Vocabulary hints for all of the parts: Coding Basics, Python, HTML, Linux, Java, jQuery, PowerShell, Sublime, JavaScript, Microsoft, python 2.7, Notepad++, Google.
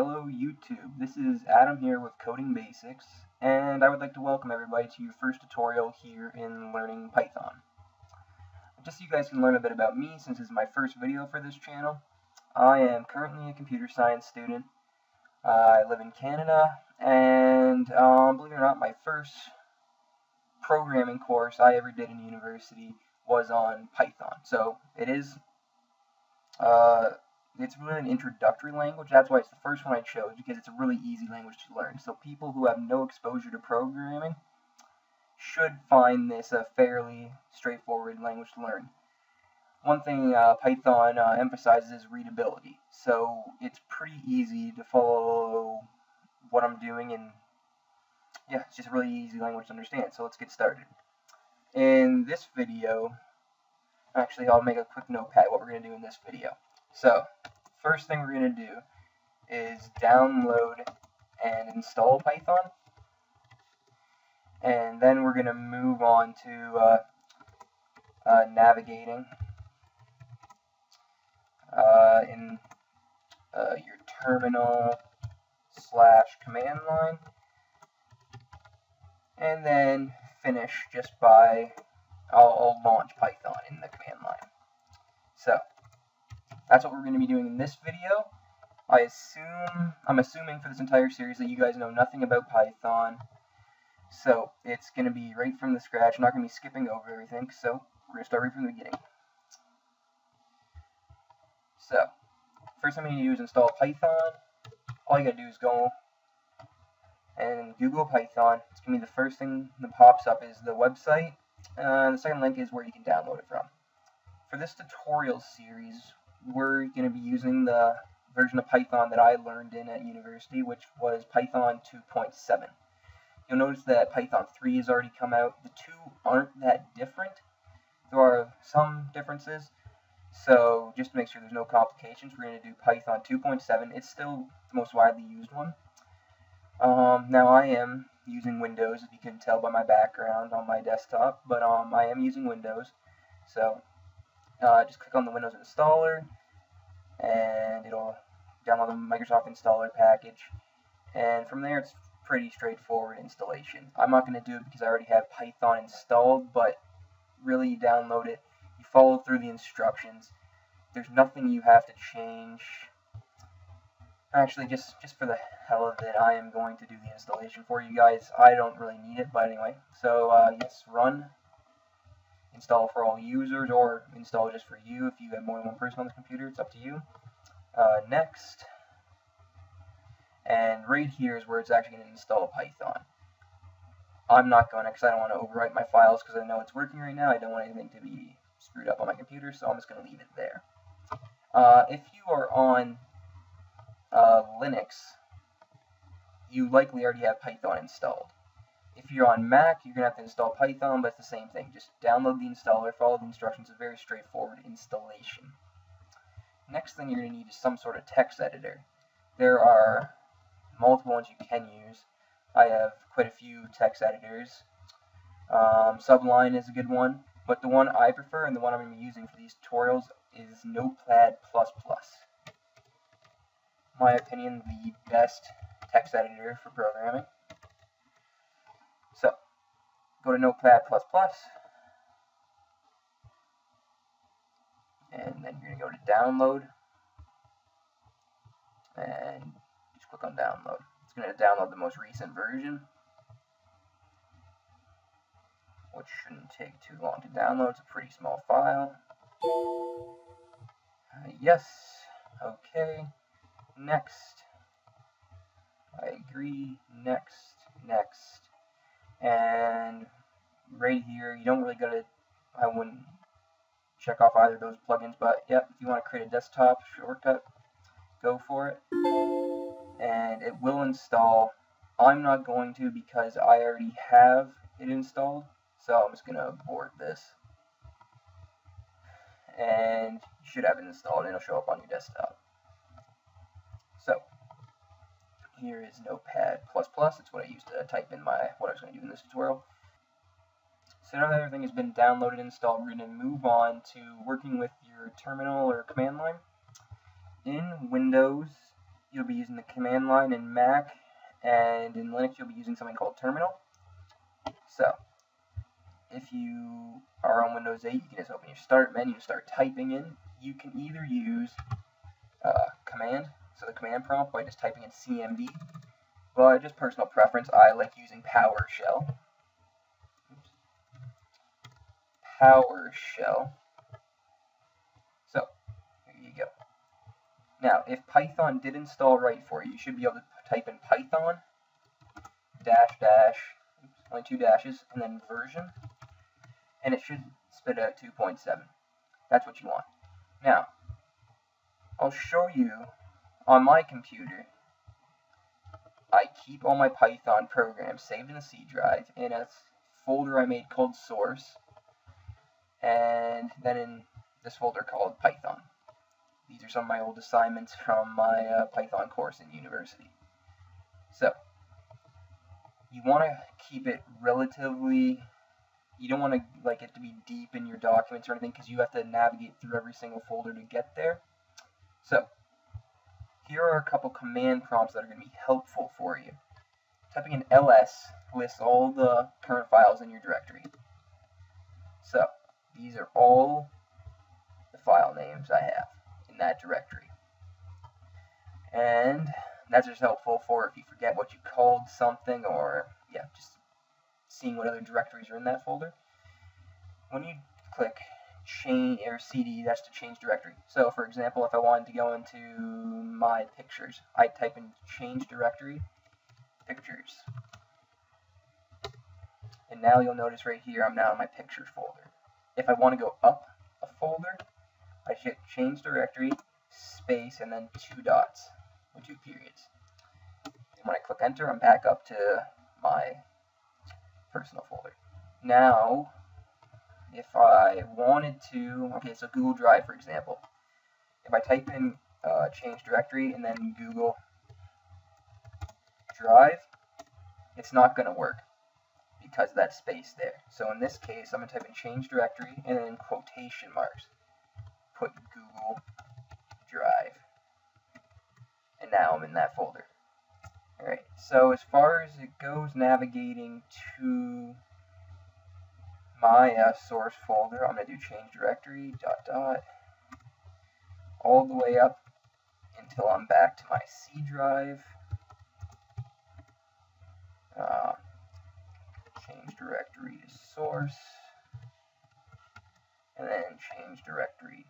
Hello YouTube, this is Adam here with Coding Basics, and I would like to welcome everybody to your first tutorial here in learning Python. Just so you guys can learn a bit about me, since this is my first video for this channel, I am currently a computer science student. I live in Canada, and believe it or not, my first programming course I ever did in university was on Python, so it is it's really an introductory language. That's why it's the first one I chose, because it's a really easy language to learn. So people who have no exposure to programming should find this a fairly straightforward language to learn. One thing Python emphasizes is readability. So it's pretty easy to follow what I'm doing, and yeah, it's just a really easy language to understand. So let's get started. In this video, actually I'll make a quick notepad what we're going to do in this video. So, first thing we're going to do is download and install Python, and then we're going to move on to navigating in your terminal/command line, and then finish just by, I'll launch Python in the command line. So, that's what we're going to be doing in this video. I'm assuming for this entire series that you guys know nothing about Python. So it's going to be right from the scratch. I'm not going to be skipping over everything. So we're going to start right from the beginning. So first thing we need to do is install Python. All you got to do is go and Google Python. It's going to be the first thing that pops up is the website. And the second link is where you can download it from. For this tutorial series, we're going to be using the version of Python that I learned in at university, which was Python 2.7. You'll notice that Python 3 has already come out. The two aren't that different. There are some differences, so just to make sure there's no complications, we're going to do Python 2.7. It's still the most widely used one. Now I am using Windows, if you can tell by my background on my desktop, but I am using Windows, so just click on the Windows installer, and it'll download the Microsoft installer package, and from there it's pretty straightforward installation. I'm not going to do it because I already have Python installed, but really you download it, you follow through the instructions, there's nothing you have to change. Actually, just for the hell of it, I am going to do the installation for you guys. I don't really need it, but anyway, so yes, run. Install for all users, or install just for you if you have more than one person on the computer, it's up to you. Next, and right here is where it's actually going to install Python. I'm not going to, because I don't want to overwrite my files, because I know it's working right now. I don't want anything to be screwed up on my computer, so I'm just going to leave it there. If you are on Linux, you likely already have Python installed. If you're on Mac, you're going to have to install Python, but it's the same thing. Just download the installer, follow the instructions, a very straightforward installation. Next thing you're going to need is some sort of text editor. There are multiple ones you can use. I have quite a few text editors. Sublime is a good one, but the one I prefer and the one I'm going to be using for these tutorials is Notepad++. In my opinion, the best text editor for programming. So, go to Notepad++, and then you're going to go to Download, and just click on Download. It's going to download the most recent version, which shouldn't take too long to download. It's a pretty small file. Yes, okay, next, I agree, next, next. And right here, you don't really gotta, I wouldn't check off either of those plugins, but yep, if you want to create a desktop shortcut, go for it. And it will install. I'm not going to because I already have it installed, so I'm just gonna abort this. And you should have it installed, and it'll show up on your desktop. So here is Notepad++. It's what I used to type in what I was going to do in this tutorial. So now that everything has been downloaded and installed, we're going to move on to working with your terminal or command line. In Windows, you'll be using the command line in Mac, and in Linux you'll be using something called terminal. So if you are on Windows 8, you can just open your start menu and start typing in. You can either use command, so the command prompt, by just typing in cmd, but just personal preference, I like using PowerShell. So there you go. Now, if Python did install right for you, you should be able to type in Python -- only two dashes, and then version, and it should spit out 2.7. That's what you want. Now, I'll show you on my computer. I keep all my Python programs saved in the C drive in a folder I made called source, and then in this folder called Python. These are some of my old assignments from my Python course in university. So you want to keep it relatively, you don't want to like it to be deep in your documents or anything, because you have to navigate through every single folder to get there. So here are a couple command prompts that are going to be helpful for you. Typing in ls lists all the current files in your directory. So these are all the file names I have in that directory. And that's just helpful for if you forget what you called something, or yeah, just seeing what other directories are in that folder. When you click change or cd, that's to change directory. So for example, if I wanted to go into my pictures, I'd type in change directory pictures. And now you'll notice right here I'm now in my pictures folder. If I want to go up a folder, I should change directory, space, and then two dots, or two periods. And when I click enter, I'm back up to my personal folder. Now, if I wanted to, okay, so Google Drive, for example. If I type in change directory and then Google Drive, it's not going to work, because of that space there. So in this case, I'm going to type in change directory and then in quotation marks, put Google Drive. And now I'm in that folder. Alright, so as far as it goes navigating to my source folder, I'm going to do change directory, ... all the way up until I'm back to my C drive. Change directory to source, and then change directory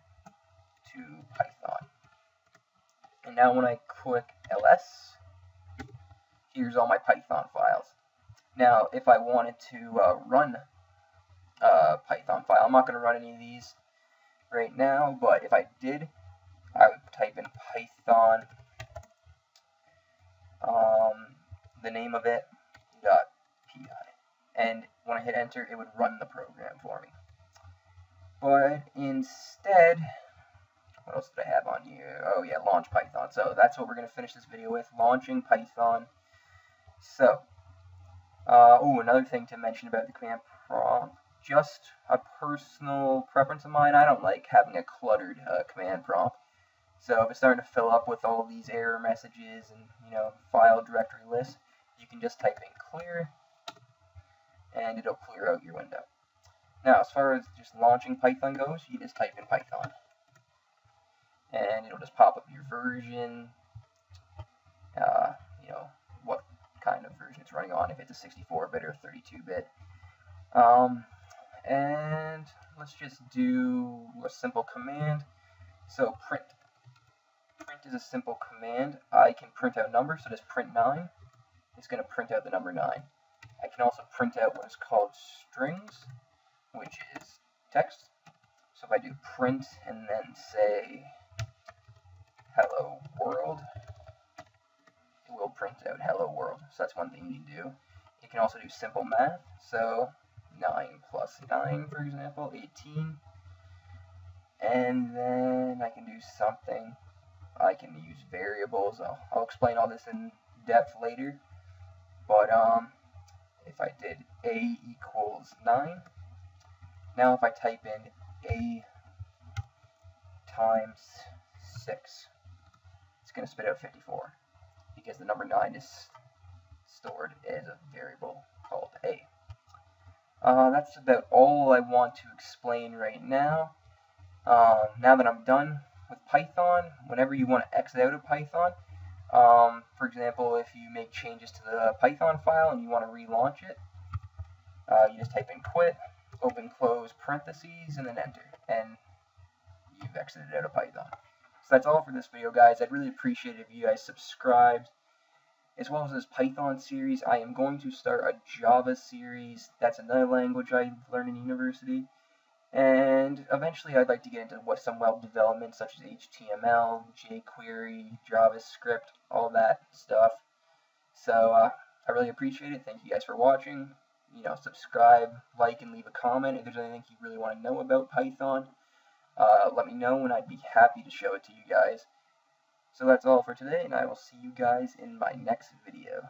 to Python. And now when I click ls, here's all my Python files. Now if I wanted to run a Python file, I'm not going to run any of these right now, but if I did, I would type in Python, the name of it, .py. And when I hit enter, it would run the program for me. But instead, what else did I have on here? Oh yeah, launch Python. So that's what we're going to finish this video with, launching Python. So, another thing to mention about the command prompt, just a personal preference of mine, I don't like having a cluttered command prompt. So if it's starting to fill up with all these error messages and, you know, file directory lists, you can just type in clear, and it'll clear out your window. Now, as far as just launching Python goes, you just type in Python, and it'll just pop up your version, you know, what kind of version it's running on, if it's a 64-bit or a 32-bit. And let's just do a simple command. So print. Print is a simple command. I can print out numbers, so just print 9. It's going to print out the number 9. I can also print out what is called strings, which is text. So if I do print and then say hello world, it will print out hello world. So that's one thing you can do. You can also do simple math. So 9 plus 9, for example, 18. And then I can do something. I can use variables. I'll explain all this in depth later. But, if I did a equals 9, now if I type in a times 6, it's going to spit out 54 because the number 9 is stored as a variable called a. That's about all I want to explain right now. Now that I'm done with Python, whenever you want to exit out of Python, for example, if you make changes to the Python file and you want to relaunch it, you just type in quit, open close parentheses, and then enter, and you've exited out of Python. So that's all for this video, guys. I'd really appreciate it if you guys subscribed. As well as this Python series, I am going to start a Java series. That's another language I learned in university. And eventually I'd like to get into what some web development, such as HTML, jQuery, JavaScript, all that stuff. So I really appreciate it. Thank you guys for watching. You know, subscribe, like, and leave a comment. If there's anything you really want to know about Python, let me know, and I'd be happy to show it to you guys. So that's all for today, and I will see you guys in my next video.